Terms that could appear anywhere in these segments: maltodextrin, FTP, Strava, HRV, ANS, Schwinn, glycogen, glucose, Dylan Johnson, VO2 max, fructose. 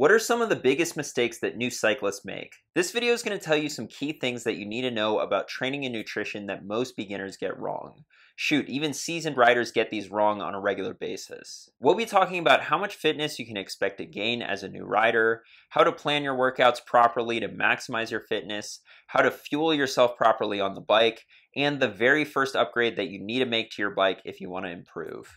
What are some of the biggest mistakes that new cyclists make? This video is going to tell you some key things that you need to know about training and nutrition that most beginners get wrong. Shoot, even seasoned riders get these wrong on a regular basis. We'll be talking about how much fitness you can expect to gain as a new rider, how to plan your workouts properly to maximize your fitness, how to fuel yourself properly on the bike, and the very first upgrade that you need to make to your bike if you want to improve.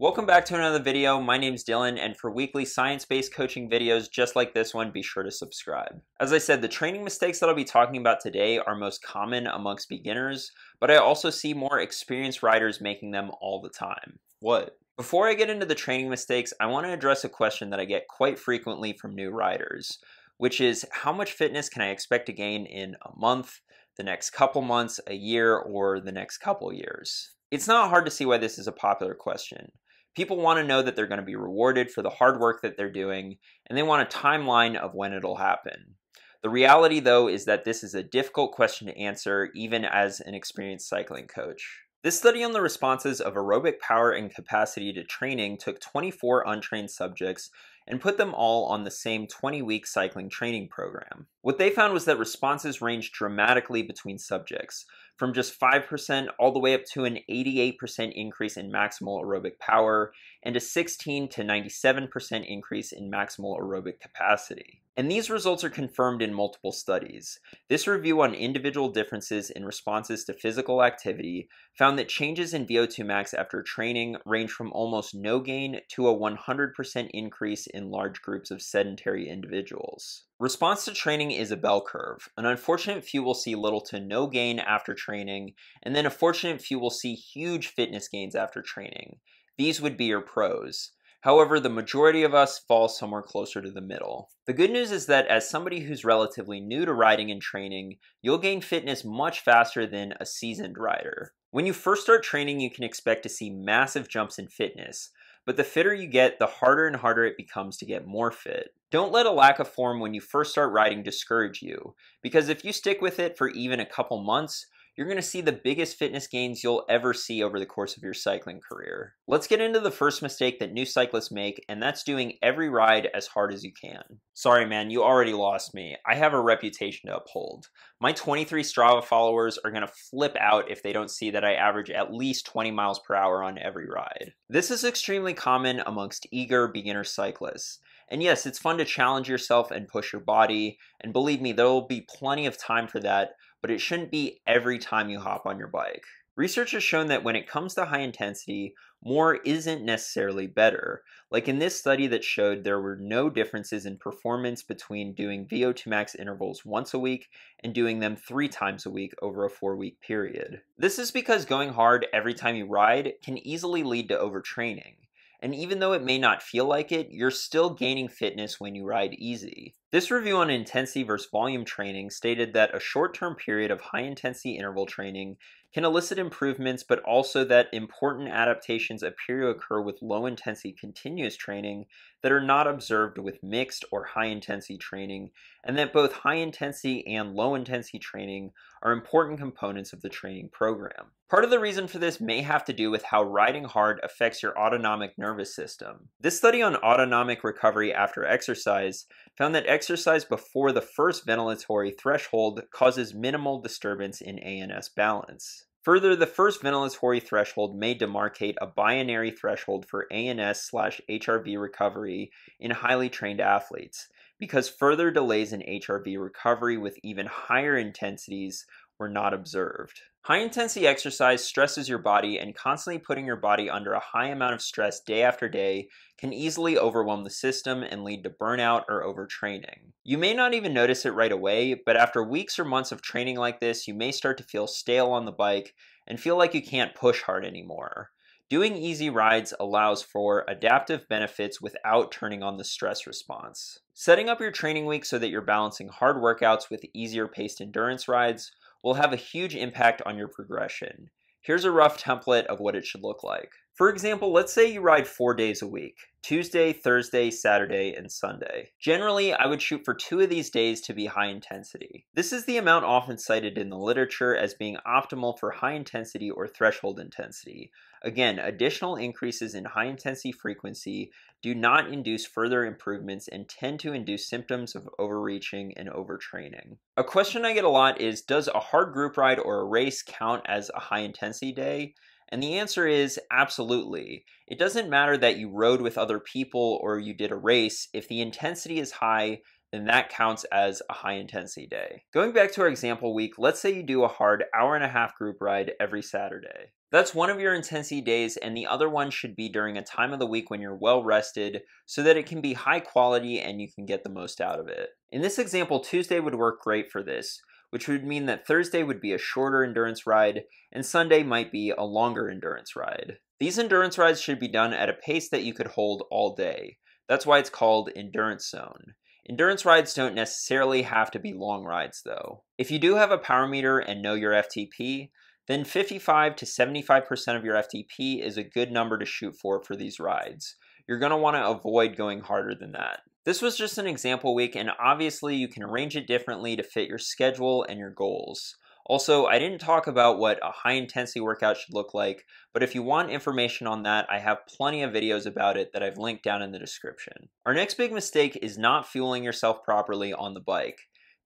Welcome back to another video. My name's Dylan, and for weekly science-based coaching videos just like this one, be sure to subscribe. As I said, the training mistakes that I'll be talking about today are most common amongst beginners, but I also see more experienced riders making them all the time. What? Before I get into the training mistakes, I want to address a question that I get quite frequently from new riders, which is how much fitness can I expect to gain in a month, the next couple months, a year, or the next couple years? It's not hard to see why this is a popular question. People want to know that they're going to be rewarded for the hard work that they're doing, and they want a timeline of when it'll happen. The reality, though, is that this is a difficult question to answer, even as an experienced cycling coach. This study on the responses of aerobic power and capacity to training took 24 untrained subjects and put them all on the same 20-week cycling training program. What they found was that responses ranged dramatically between subjects, from just 5% all the way up to an 88% increase in maximal aerobic power and a 16 to 97% increase in maximal aerobic capacity. And these results are confirmed in multiple studies. This review on individual differences in responses to physical activity found that changes in VO2 max after training range from almost no gain to a 100% increase in large groups of sedentary individuals. Response to training is a bell curve. An unfortunate few will see little to no gain after training, and then a fortunate few will see huge fitness gains after training. These would be your pros. However, the majority of us fall somewhere closer to the middle. The good news is that as somebody who's relatively new to riding and training, you'll gain fitness much faster than a seasoned rider. When you first start training, you can expect to see massive jumps in fitness, but the fitter you get, the harder and harder it becomes to get more fit. Don't let a lack of form when you first start riding discourage you, because if you stick with it for even a couple months, you're going to see the biggest fitness gains you'll ever see over the course of your cycling career. Let's get into the first mistake that new cyclists make, and that's doing every ride as hard as you can. Sorry man, you already lost me. I have a reputation to uphold. My 23 Strava followers are going to flip out if they don't see that I average at least 20 miles per hour on every ride. This is extremely common amongst eager beginner cyclists. And yes, it's fun to challenge yourself and push your body, and believe me, there will be plenty of time for that, but it shouldn't be every time you hop on your bike. Research has shown that when it comes to high intensity, more isn't necessarily better. Like in this study that showed there were no differences in performance between doing VO2 max intervals once a week and doing them 3 times a week over a 4-week period. This is because going hard every time you ride can easily lead to overtraining. And even though it may not feel like it, you're still gaining fitness when you ride easy. This review on intensity versus volume training stated that a short-term period of high-intensity interval training can elicit improvements, but also that important adaptations appear to occur with low-intensity continuous training that are not observed with mixed or high-intensity training, and that both high-intensity and low-intensity training are important components of the training program. Part of the reason for this may have to do with how riding hard affects your autonomic nervous system. This study on autonomic recovery after exercise found that exercise before the first ventilatory threshold causes minimal disturbance in ANS balance. Further, the first ventilatory threshold may demarcate a binary threshold for ANS/HRV recovery in highly trained athletes, because further delays in HRV recovery with even higher intensities were not observed. High-intensity exercise stresses your body, and constantly putting your body under a high amount of stress day after day can easily overwhelm the system and lead to burnout or overtraining. You may not even notice it right away, but after weeks or months of training like this, you may start to feel stale on the bike and feel like you can't push hard anymore. Doing easy rides allows for adaptive benefits without turning on the stress response. Setting up your training week so that you're balancing hard workouts with easier-paced endurance rides will have a huge impact on your progression. Here's a rough template of what it should look like. For example, let's say you ride 4 days a week, Tuesday, Thursday, Saturday, and Sunday. Generally, I would shoot for 2 of these days to be high intensity. This is the amount often cited in the literature as being optimal for high intensity or threshold intensity. Again, additional increases in high intensity frequency do not induce further improvements and tend to induce symptoms of overreaching and overtraining. A question I get a lot is, does a hard group ride or a race count as a high intensity day? And the answer is absolutely. It doesn't matter that you rode with other people or you did a race. If the intensity is high, then that counts as a high intensity day. Going back to our example week, let's say you do a hard 1.5-hour group ride every Saturday. That's one of your intensity days, and the other one should be during a time of the week when you're well rested so that it can be high quality and you can get the most out of it. In this example, Tuesday would work great for this, which would mean that Thursday would be a shorter endurance ride, and Sunday might be a longer endurance ride. These endurance rides should be done at a pace that you could hold all day. That's why it's called endurance zone. Endurance rides don't necessarily have to be long rides though. If you do have a power meter and know your FTP, then 55 to 75% of your FTP is a good number to shoot for these rides. You're going to want to avoid going harder than that. This was just an example week, and obviously you can arrange it differently to fit your schedule and your goals. Also, I didn't talk about what a high intensity workout should look like, but if you want information on that, I have plenty of videos about it that I've linked down in the description. Our next big mistake is not fueling yourself properly on the bike.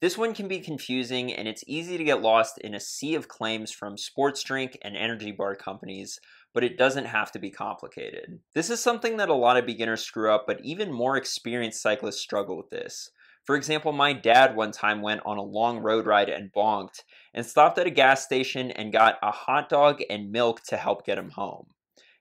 This one can be confusing, and it's easy to get lost in a sea of claims from sports drink and energy bar companies, but it doesn't have to be complicated. This is something that a lot of beginners screw up, but even more experienced cyclists struggle with this. For example, my dad one time went on a long road ride and bonked, and stopped at a gas station and got a hot dog and milk to help get him home.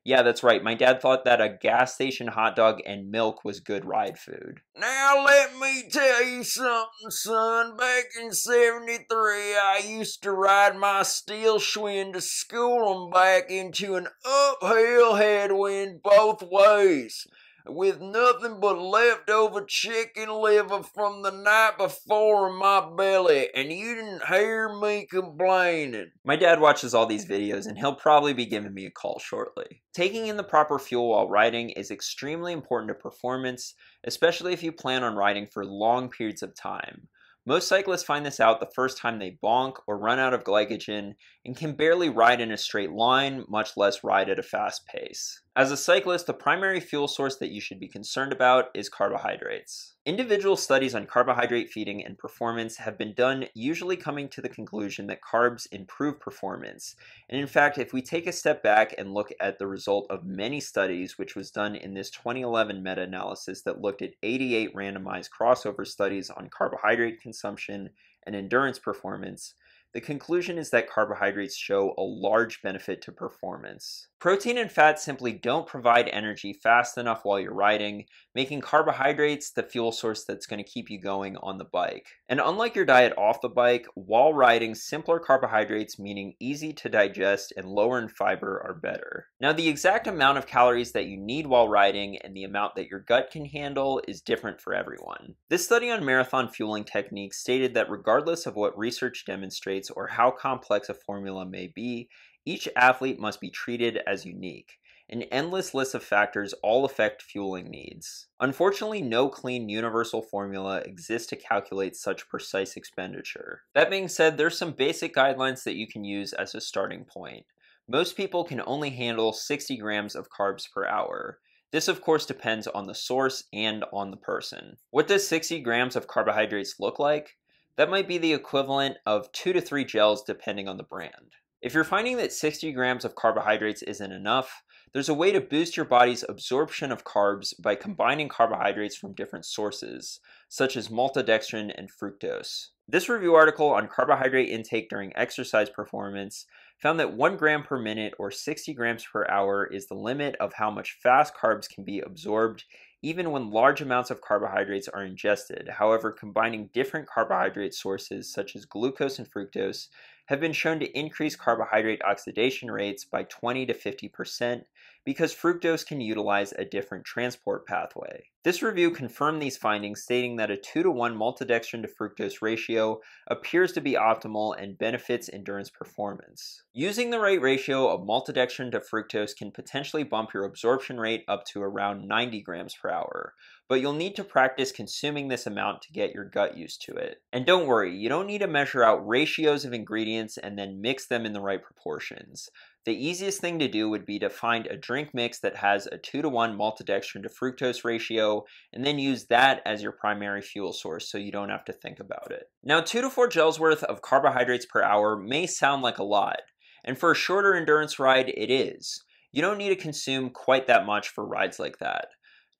Yeah, that's right, my dad thought that a gas station hot dog and milk was good ride food. Now let me tell you something, son. Back in '73, I used to ride my steel Schwinn to school and back into an uphill headwind both ways, with nothing but leftover chicken liver from the night before in my belly, and you didn't hear me complaining. My dad watches all these videos, and he'll probably be giving me a call shortly. Taking in the proper fuel while riding is extremely important to performance, especially if you plan on riding for long periods of time. Most cyclists find this out the first time they bonk or run out of glycogen and can barely ride in a straight line, much less ride at a fast pace. As a cyclist, the primary fuel source that you should be concerned about is carbohydrates. Individual studies on carbohydrate feeding and performance have been done, usually coming to the conclusion that carbs improve performance. And in fact, if we take a step back and look at the result of many studies, which was done in this 2011 meta-analysis that looked at 88 randomized crossover studies on carbohydrate consumption and endurance performance, the conclusion is that carbohydrates show a large benefit to performance. Protein and fat simply don't provide energy fast enough while you're riding, making carbohydrates the fuel source that's going to keep you going on the bike. And unlike your diet off the bike, while riding, simpler carbohydrates, meaning easy to digest and lower in fiber, are better. Now, the exact amount of calories that you need while riding and the amount that your gut can handle is different for everyone. This study on marathon fueling techniques stated that regardless of what research demonstrates or how complex a formula may be, each athlete must be treated as unique. An endless list of factors all affect fueling needs. Unfortunately, no clean universal formula exists to calculate such precise expenditure. That being said, there's some basic guidelines that you can use as a starting point. Most people can only handle 60 grams of carbs per hour. This, of course, depends on the source and on the person. What does 60 grams of carbohydrates look like? That might be the equivalent of 2 to 3 gels depending on the brand. If you're finding that 60 grams of carbohydrates isn't enough, there's a way to boost your body's absorption of carbs by combining carbohydrates from different sources, such as maltodextrin and fructose. This review article on carbohydrate intake during exercise performance found that 1 gram per minute or 60 grams per hour is the limit of how much fast carbs can be absorbed even when large amounts of carbohydrates are ingested. However, combining different carbohydrate sources such as glucose and fructose have been shown to increase carbohydrate oxidation rates by 20 to 50% because fructose can utilize a different transport pathway. This review confirmed these findings, stating that a 2-to-1 maltodextrin to fructose ratio appears to be optimal and benefits endurance performance. Using the right ratio of maltodextrin to fructose can potentially bump your absorption rate up to around 90 grams per hour, but you'll need to practice consuming this amount to get your gut used to it. And don't worry, you don't need to measure out ratios of ingredients and then mix them in the right proportions. The easiest thing to do would be to find a drink mix that has a 2-to-1 maltodextrin to fructose ratio, and then use that as your primary fuel source so you don't have to think about it. Now, 2 to 4 gels worth of carbohydrates per hour may sound like a lot, and for a shorter endurance ride, it is. You don't need to consume quite that much for rides like that.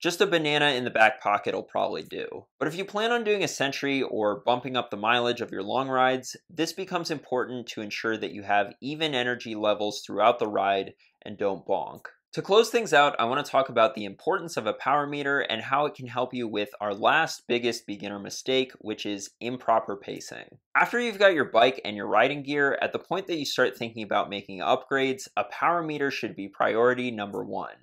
Just a banana in the back pocket will probably do. But if you plan on doing a century or bumping up the mileage of your long rides, this becomes important to ensure that you have even energy levels throughout the ride and don't bonk. To close things out, I want to talk about the importance of a power meter and how it can help you with our last biggest beginner mistake, which is improper pacing. After you've got your bike and your riding gear, at the point that you start thinking about making upgrades, a power meter should be priority number one.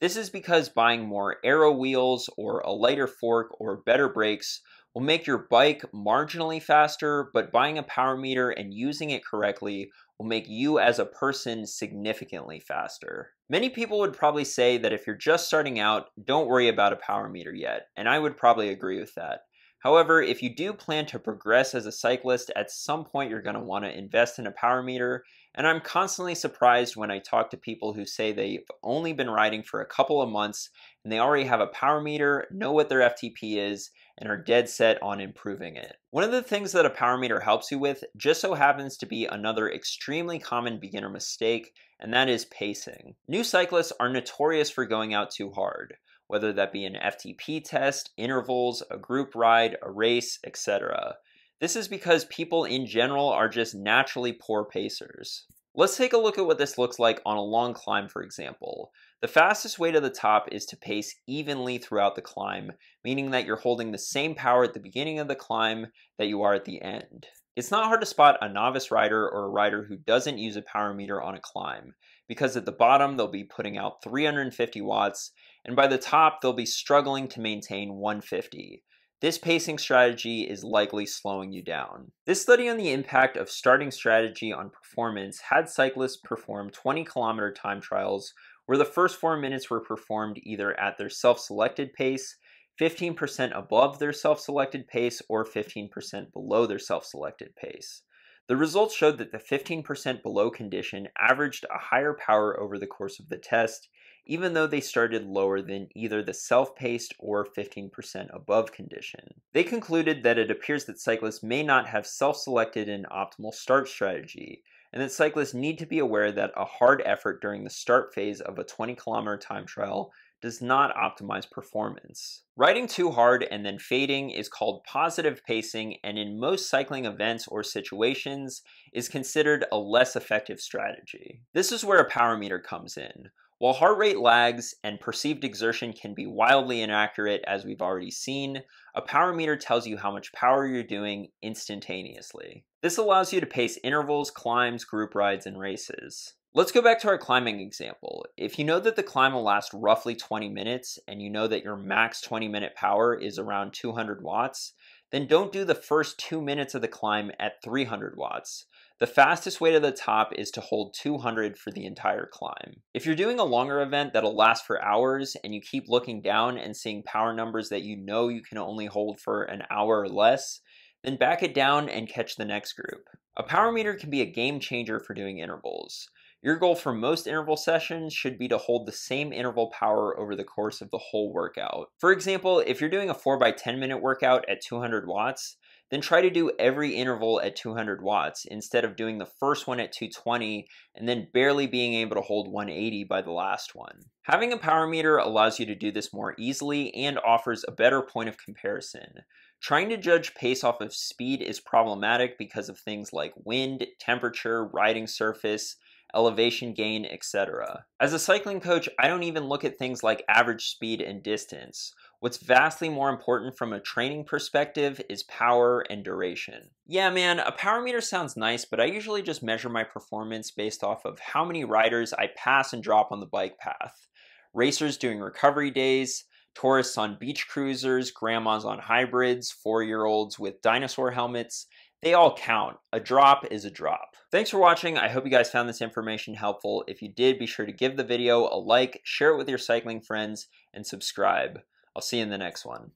This is because buying more aero wheels or a lighter fork or better brakes will make your bike marginally faster, but buying a power meter and using it correctly will make you as a person significantly faster. Many people would probably say that if you're just starting out, don't worry about a power meter yet, and I would probably agree with that. However, if you do plan to progress as a cyclist, at some point you're going to want to invest in a power meter, and I'm constantly surprised when I talk to people who say they've only been riding for a couple of months and they already have a power meter, know what their FTP is, and are dead set on improving it. One of the things that a power meter helps you with just so happens to be another extremely common beginner mistake, and that is pacing. New cyclists are notorious for going out too hard, whether that be an FTP test, intervals, a group ride, a race, etc. This is because people in general are just naturally poor pacers. Let's take a look at what this looks like on a long climb, for example. The fastest way to the top is to pace evenly throughout the climb, meaning that you're holding the same power at the beginning of the climb that you are at the end. It's not hard to spot a novice rider or a rider who doesn't use a power meter on a climb, because at the bottom they'll be putting out 350 watts, and by the top they'll be struggling to maintain 150. This pacing strategy is likely slowing you down. This study on the impact of starting strategy on performance had cyclists perform 20-kilometer time trials where the first 4 minutes were performed either at their self-selected pace, 15% above their self-selected pace, or 15% below their self-selected pace. The results showed that the 15% below condition averaged a higher power over the course of the test, even though they started lower than either the self-paced or 15% above condition. They concluded that it appears that cyclists may not have self-selected an optimal start strategy, and that cyclists need to be aware that a hard effort during the start phase of a 20-kilometer time trial does not optimize performance. Riding too hard and then fading is called positive pacing, and in most cycling events or situations is considered a less effective strategy. This is where a power meter comes in. While heart rate lags and perceived exertion can be wildly inaccurate, as we've already seen, a power meter tells you how much power you're doing instantaneously. This allows you to pace intervals, climbs, group rides, and races. Let's go back to our climbing example. If you know that the climb will last roughly 20 minutes and you know that your max 20-minute power is around 200 watts, then don't do the first 2 minutes of the climb at 300 watts. The fastest way to the top is to hold 200 for the entire climb. If you're doing a longer event that'll last for hours and you keep looking down and seeing power numbers that you know you can only hold for an hour or less, then back it down and catch the next group. A power meter can be a game changer for doing intervals. Your goal for most interval sessions should be to hold the same interval power over the course of the whole workout. For example, if you're doing a 4x10-minute workout at 200 watts, then try to do every interval at 200 watts instead of doing the first one at 220 and then barely being able to hold 180 by the last one. Having a power meter allows you to do this more easily and offers a better point of comparison. Trying to judge pace off of speed is problematic because of things like wind, temperature, riding surface, elevation gain, etc. As a cycling coach, I don't even look at things like average speed and distance. What's vastly more important from a training perspective is power and duration. Yeah, man, a power meter sounds nice, but I usually just measure my performance based off of how many riders I pass and drop on the bike path. Racers doing recovery days, tourists on beach cruisers, grandmas on hybrids, four-year-olds with dinosaur helmets, they all count. A drop is a drop. Thanks for watching. I hope you guys found this information helpful. If you did, be sure to give the video a like, share it with your cycling friends, and subscribe. I'll see you in the next one.